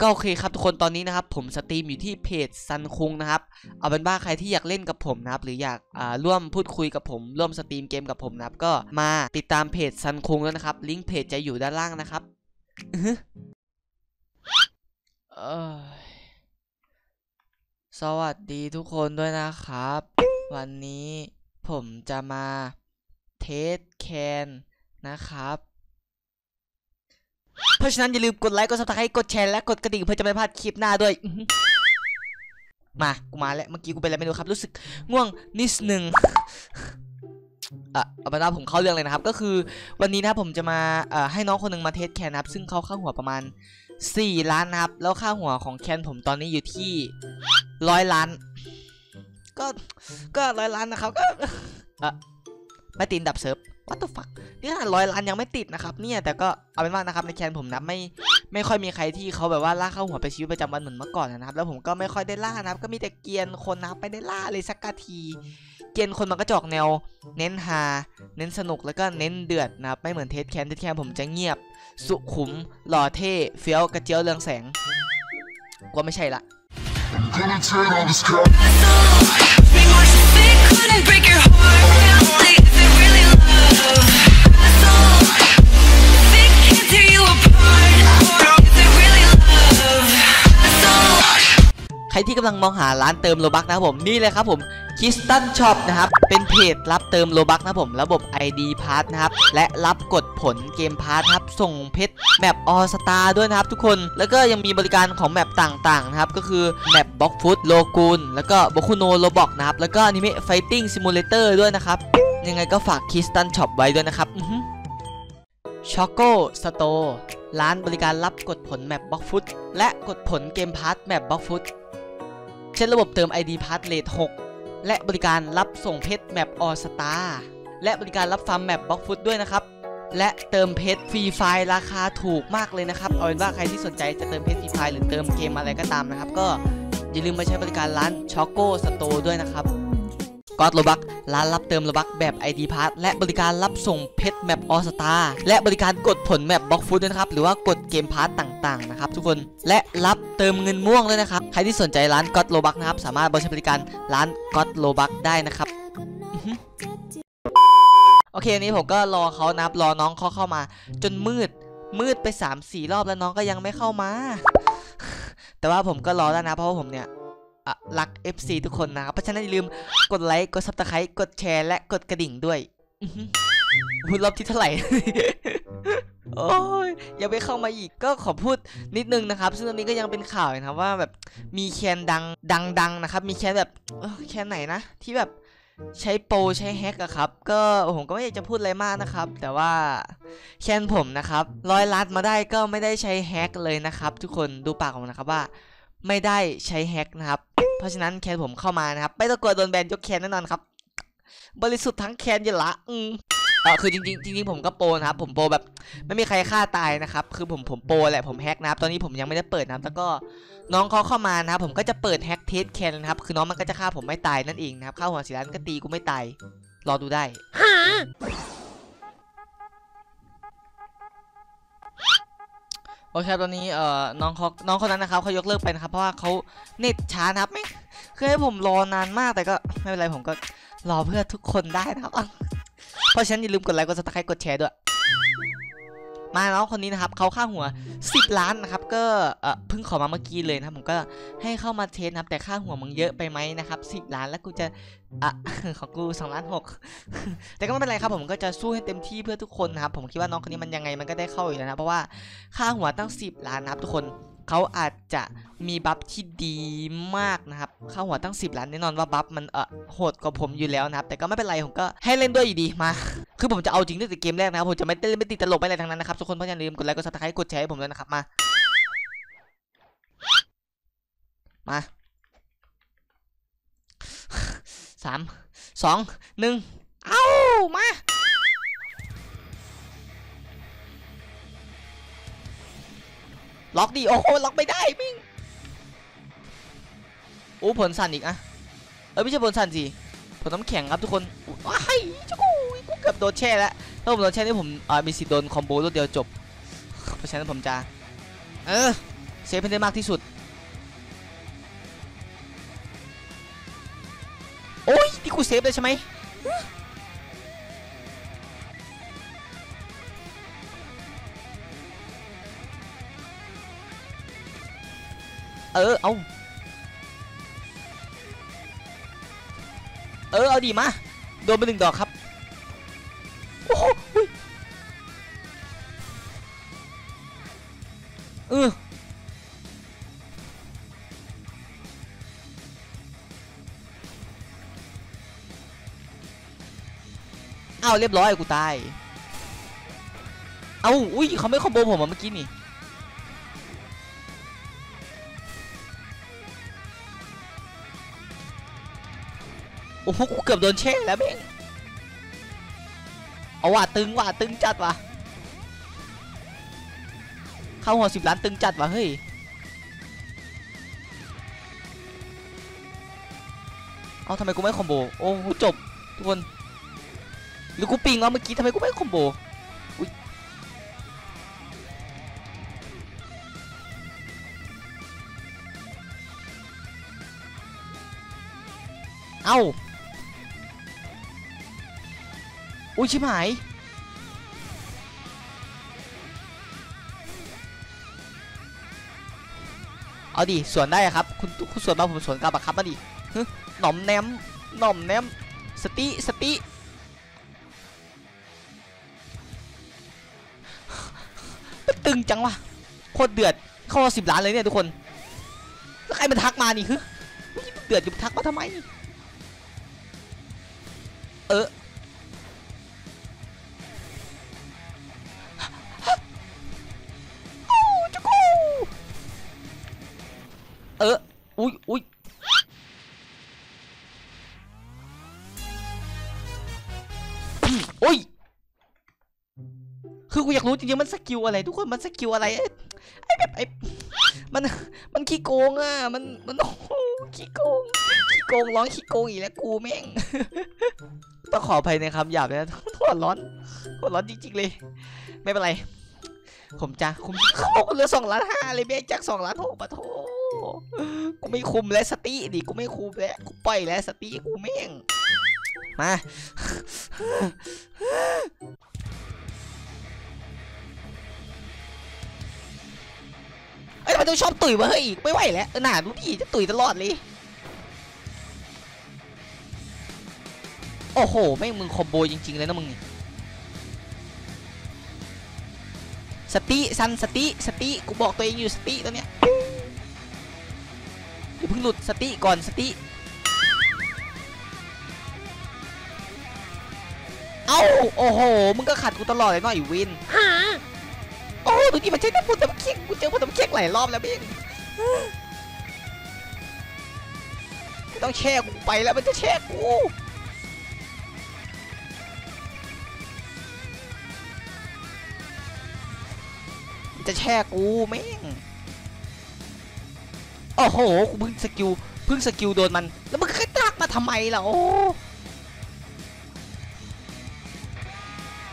ก็โอเคครับทุกคนตอนนี้นะครับผมสตรีมอยู่ที่เพจซันคุงนะครับเอาเป็นว่าใครที่อยากเล่นกับผมนะครับหรืออยากร่วมพูดคุยกับผมร่วมสตรีมเกมกับผมนะครับก็มาติดตามเพจซันคุงแล้วนะครับลิงก์เพจจะอยู่ด้านล่างนะครับสวัสดีทุกคนด้วยนะครับวันนี้ผมจะมาเทสแคนนะครับเพราะฉะนั้นอย่าลืมกดไลค์กดซับสไครต์กดแชร์และกดกระดิ่งเพื่อจะไม่พลาดคลิปหน้าด้วยมากูมาแล้วเมื่อกี้กูเป็นอะไรไม่รู้ครับรู้สึกง่วงนิดนึงเอาเป็นว่าผมเข้าเรื่องเลยนะครับก็คือวันนี้นะครับผมจะมาให้น้องคนหนึ่งมาเทสแคนนะครับซึ่งเขาค่าหัวประมาณ4 ล้านนะครับแล้วค่าหัวของแคนผมตอนนี้อยู่ที่100 ล้านก็100 ล้านนะครับก็ไม่ติดดับเซิร์ฟ What the fuck นี่ขนาด100 ล้านยังไม่ติดนะครับเนี่ยแต่ก็เอาเป็นว่านะครับในแคนผมนะไม่ค่อยมีใครที่เขาแบบว่าล่าข้าวหัวไปชีวิตประจำวันเหมือนเมื่อก่อนนะครับแล้วผมก็ไม่ค่อยได้ล่านะครับก็มีแต่เกียนคนนะครับไปได้ล่าเลยสักกะทีเกียนคนมันก็จอกแนวเน้นฮาเน้นสนุกแล้วก็เน้นเดือดนะครับไม่เหมือนเทสแคนผมจะเงียบสุขุมหล่อเท่เฟี้ยวกระเจียวเรืองแสงก็ไม่ใช่ละใครที่กำลังมองหาร้านเติมโลบักนะครับผมนี่เลยครับผม crystalbuxshop นะครับเป็นเพจรับเติมโลบักนะครับผมระบบ ID พาร์ทนะครับและรับกดผลเกมพาร์ทครับส่งเพชรแมปออสตาด้วยนะครับทุกคนแล้วก็ยังมีบริการของแมปต่างๆนะครับก็คือแมปบ็อกฟุตโลกูนแล้วก็บอคุโนโลบอกนะครับแล้วก็อนิเมะไฟติ้งซิมูเลเตอร์ด้วยนะครับยังไงก็ฝาก crystalbuxshop ไว้ด้วยนะครับช็อกโกสโตร์ร้านบริการรับกดผลแมปบ็อกฟุตและกดผลเกมพาร์ทแมปบ็อกฟุตเช่นระบบเติม ID พาร์ทเลท6และบริการรับส่งเพชรแมปออสตาและบริการรับฟาร์มแมปบล็อกฟุตด้วยนะครับและเติมเพชรฟรีไฟล์ราคาถูกมากเลยนะครับเอาเป็นว่าใครที่สนใจจะเติมเพชรฟรีไฟล์หรือเติมเกมอะไรก็ตามนะครับก็อย่าลืมมาใช้บริการร้าน Choco Store ด้วยนะครับกอดโลบักร้านรับเติมโลบักแบบ ID พาร์ทและบริการรับส่งเพชรแมปออสตาและบริการกดผลแมปบล็อกฟุตด้วยนะครับหรือว่ากดเกมพาร์ทต่างๆนะครับทุกคนและรับเติมเงินม่วงด้วยนะครับใครที่สนใจร้านกอดโลบักนะครับสามารถบริการร้านกอดโลบักได้นะครับโอเคอันนี้ผมก็รอเขานับรอน้องเขาเข้ามาจนมืดไป 3-4 รอบแล้วน้องก็ยังไม่เข้ามาแต่ว่าผมก็รอแล้วนะเพราะว่าผมเนี่ยรัก FC ทุกคนนะครับเพราะฉะนั้นอย่าลืมกดไลค์กดซับสไครต์กดแชร์และกดกระดิ่งด้วยพูดรอบที่เท่าไหร่ โอ้ยยังไม่เข้ามาอีกก็ขอพูดนิดนึงนะครับซึ่งตอนนี้ก็ยังเป็นข่าวนะครับว่าแบบมีแคนดังนะครับมีแคนแบบแคนไหนนะที่แบบใช้โปรใช้แฮกอะครับก็ผมก็ไม่อยากจะพูดอะไรมากนะครับแต่ว่าแคนผมนะครับ100 ล้านมาได้ก็ไม่ได้ใช้แฮกเลยนะครับทุกคนดูปากผมนะครับว่าไม่ได้ใช้แฮกนะครับเพราะฉะนั้นแคนผมเข้ามานะครับไม่ต้องกลัวโดนแบนยกแคนแน่นอนครับบริสุทธิ์ทั้งแคนอย่าละคือจริงๆผมก็โปรนะครับผมโปรแบบไม่มีใครฆ่าตายนะครับคือผมโปรแหละผมแฮกนะครับตอนนี้ผมยังไม่ได้เปิดนะครับแล้วก็น้องเขาเข้ามานะครับผมก็จะเปิดแฮกเทสแคนนะครับคือน้องมันก็จะฆ่าผมไม่ตายนั่นเองนะครับฆ่าหัวสีร้านก็ตีกูไม่ตายรอดูได้โอเคตอนนี้น้องคนนั้นนะครับเขายกเลิกไปนะครับเพราะว่าเขาเน็ตช้านะครับไม่เคยให้ผมรอนานมากแต่ก็ไม่เป็นไรผมก็รอเพื่อทุกคนได้นะครับเพราะฉะนั้นอย่าลืมกดไลค์กดซับสไครต์กดแชร์ด้วยมาน้องคนนี้นะครับเขาค่าหัว10 ล้านนะครับก็เพิ่งขอมาเมื่อกี้เลยนะผมก็ให้เข้ามาเทสนะครับแต่ค่าหัวมึงเยอะไปไหมนะครับ10 ล้านแล้วกูจะของกู2.6 ล้านแต่ก็ไม่เป็นไรครับผมก็จะสู้ให้เต็มที่เพื่อทุกคนนะครับผมคิดว่าน้องคนนี้มันยังไงมันก็ได้เข้าอยู่แล้วนะเพราะว่าค่าหัวตั้ง10 ล้านนะครับทุกคนเขาอาจจะมีบัฟที่ดีมากนะครับค่าหัวตั้ง10 ล้านแน่นอนว่าบัฟมันโหดกว่าผมอยู่แล้วนะครับแต่ก็ไม่เป็นไรผมก็ให้เล่นด้วยอยู่ดีมาคือผมจะเอาจริงตั้งแต่เกมแรกนะครับผมจะไม่ติดตลกไม่อะไรทั้งนั้นนะครับทุกคนเพราะอย่าลืมกดไลค์กดซับสไครต์กดแชร์ให้ผมด้วยนะครับมา 3, 2, 1เอ้ามาล็อกดิโอ้โหล็อกไม่ได้มิงโอ้ผลสั่นอีกอะไม่ใช่ผลสั่นสิผลน้ำแข็งครับทุกคนว้ายกูเกือบโดนแช่แล้วถ้าผมโดนแช่นี่ผมมีสิทธิ์โดนคอมโบตัวเดียวจบเพราะฉะนั้นผมจะ เซฟให้ได้มากที่สุดโอ้ยนี่กูเซฟได้ใช่ไหมเอาเอาดีมาโดนไปหนึ่งดอกครับโอ้โหเรียบร้อยกูตายเอาอุ้ยเขาไม่คอมโบผมเมื่อกี้นี่โอ้โหกูเกือบโดนแช่แล้วเบ้งเอาว่ะตึงจัดว่ะเข้าหัว10ล้านตึงจัดว่ะเฮ้ยเอาทำไมกูไม่คอมโบโอ้จบทุกคนหรือกูปิงเอาเมื่อกี้ทำไมกูไม่คอมโบเอาอุ้ยชิบหายเอาดิสวนได้ครับคุณสวนมาผมสวนกลับครับมาดิหน่อมแนมสติตึงจังวะโคตรเดือดเข้า10ล้านเลยเนี่ยทุกคนแล้วใครมาทักมานี่ฮึเดือดอยู่ทักมาทำไมจุกูอุ้ยอุ้ยคือกูอยากรู้จริงๆมันสกิลอะไรทุกคนมันสกิลอะไรมันขี้โกงอ่ะมันขี้โกงร้องขี้โกงอีกแล้วกูแม่งต้องขออภัยในคำหยาบนะหัวร้อนจริงๆเลยไม่เป็นไรผมจะคุ้มเหลือ2.5 ล้านเลยเบ้จาก2.6 ล้านปะโถกูไม่คุ้มแล้วสติดิกูไม่คุ้มแล้วกูปล่อยแล้วสติกูแม่งมามันต้องชอบตุ๋ยมาเฮ้ยไม่ไหวแล้วหนาดูดิจะตุ๋ยตลอดเลยโอ้โหแม่งมึงคอมโบจริงๆเลยนะมึงสติซันสติกูบอกตัวเองอยู่สติตัวเนี้ยอย่าเพิ่งหลุดสติก่อนสติเอ้าโอ้โหมึงก็ขัดกูตลอดเลยน้อยวินโอ้ดูดิมันใช้แต่พูดแต่เค้กกูเจอพูดแต่เค้กหลายรอบแล้วพี่ต้องแช่กูไปแล้วมันจะแช่กูแม่งโอ้โหกูเพิ่งสกิลโดนมันแล้วมึงแค่ตักมาทำไมล่ะโอ้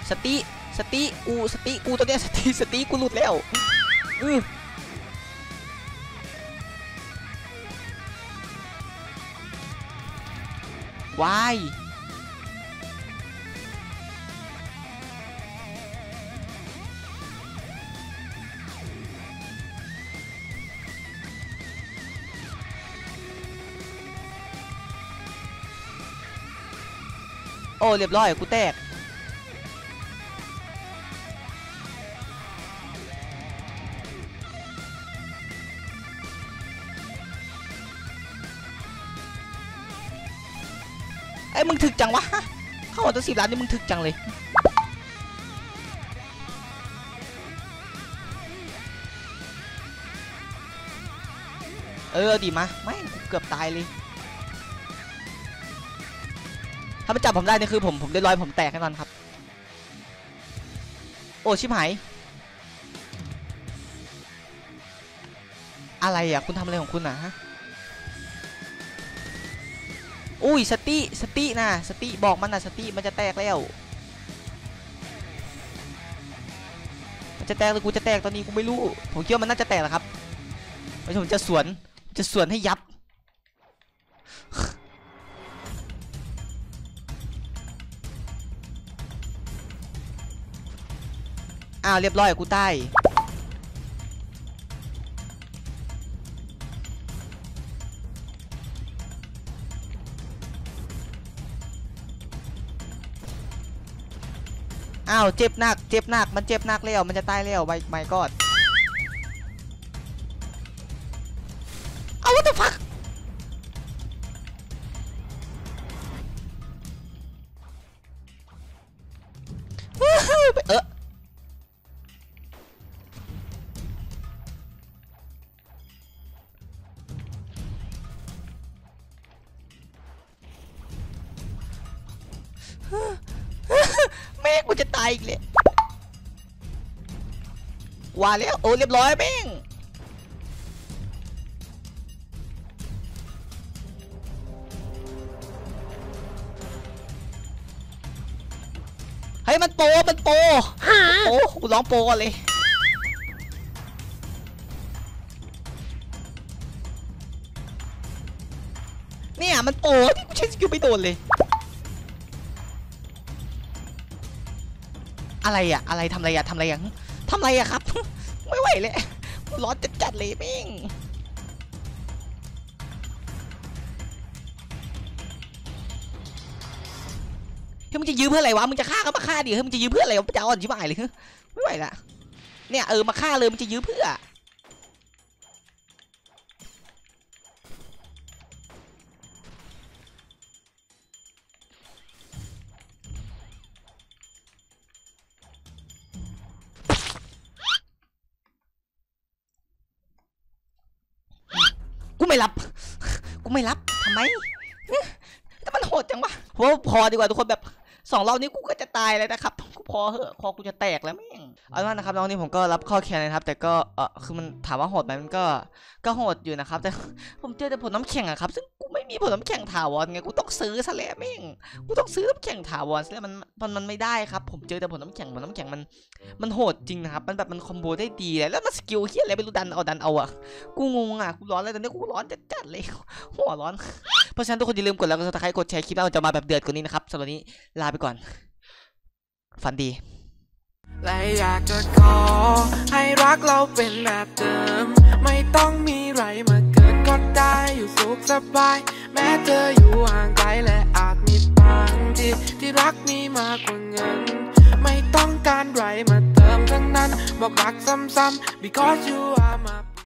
สติกูตัวเนี้ยสติกูหลุดแล้ววายโอ้เรียบร้อยกูแตกไอ้มึงถึกจังวะเข้าหัวตัว10 ล้านนี่มึงถึกจังเลยดีมาไม่เกือบตายเลยถ้ามันจับผมได้นี่คือผมได้ร้อยผมแตกแน่นอนครับโอ้ชิบหายอะไรอ่ะคุณทำอะไรของคุณนะฮะอุ้ยสตินะสติบอกมันนะสติมันจะแตกแล้วมันจะแตกหรือกูจะแตกตอนนี้กูไม่รู้ผมคิดว่ามันน่าจะแตกแหละครับ ไม่ใช่ผมจะสวนให้ยับอ้าวเรียบร้อยกูตายอ้าวเจ็บหนักมันเจ็บหนักแล้วมันจะตายแล้วไม่กอดเอาวัตถุพักว่าแล้วโอ้เรียบร้อยเบ้งเฮ้ยมันโปมันโปโอ้กูร้องโปก่อนเลยเนี่ยมันโปที่กูใช้สกิลไปโดนเลยอะไรอะอะไรทำอะไรอะครับไม่ไหวเลยร้อนจัดๆเลยมิ่งเฮ้ยมึงจะยืมเพื่ออะไรวะมึงจะฆ่าก็มาฆ่าดิเฮ้ยมึงจะยืมเพื่ออะไรวะจะอ่อนชิบหายเลยไม่ไหวละเนี่ยมาฆ่าเลยมึงจะยืมเพื่อกูไม่รับทำไมแต่มันโหดจังวะว่าพอดีกว่าทุกคนแบบสองรอบนี้กูก็จะตายเลยนะครับกูพอเหอะคอกูจะแตกแล้วแม่งเอาล่ะนะครับน้องนี่ผมก็รับข้อแค้นนะครับแต่ก็คือมันถามว่าโหดไหมมันก็โหดอยู่นะครับแต่ผมเจอแต่ผลน้ำแข็งอะครับซึ่งกูไม่มีผลน้ำแข็งถาวรไงกูต้องซื้อซะแล้วแม่งกูต้องซื้อน้ำแข็งถาวรซะแล้วมันไม่ได้ครับผมเจอแต่ผลน้ำแข็งมันโหดจริงนะครับมันแบบมันคอมโบได้ดีเลยแล้วมันสกิลเฮี้ยอะไรไม่รู้ดันเอาอะกูงงอะกูร้อนแล้วตอนนี้กูร้อนจัดๆเลยหัวร้อนเพราะฉะนั้นทุกคนอย่าลืมกดไลค์กดซับสไครบ์กดแชร์คลิปแล้วจะมาแบบเดือดกว่านี้นะครับสำหรับนี้ลาไปก่อนฝันดีและอยากจะขอให้รักเราเป็นแบบเดิมไม่ต้องมีไรมาเกิดก็ได้อยู่สุขสบายแม้เธออยู่ห่างไกลและอาจมีบางทีที่รักมีมากกว่าเงินไม่ต้องการไรมาเติมทั้งนั้นบอกรักซ้ำๆ because you are my